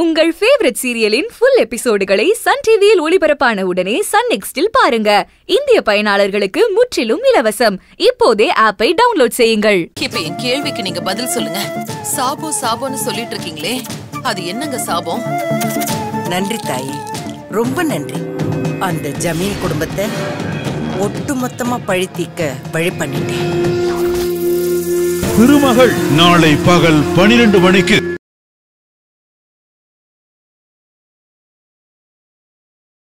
உங்கள் ஃபேவரட் சீரியலின் ஃபுல் எபிசோடுகளை சன் டிவியில் ஒளிபரப்பான உடனே சன் நெக்ஸ்டில் பாருங்க. இந்திய பயனாளர்களுக்கு முற்றிலும் இலவசம். இப்போதே ஆப்பை டவுன்லோட் செய்யுங்கள். இப்போ என் கேள்விக்கு நீங்க பதில் சொல்லுங்க. சாபோ சாபோன்னு சொல்லிட்டு இருக்கீங்களே, அது என்னங்க சாபம்? நன்றி தாயி, ரொம்ப நன்றி. அந்த ஜமீன் குடும்பத்தை ஒட்டுமொத்தமா பழித்திக்க வழி பண்ணிட்டேன். திருமகள் நாளை பகல் 12 மணிக்கு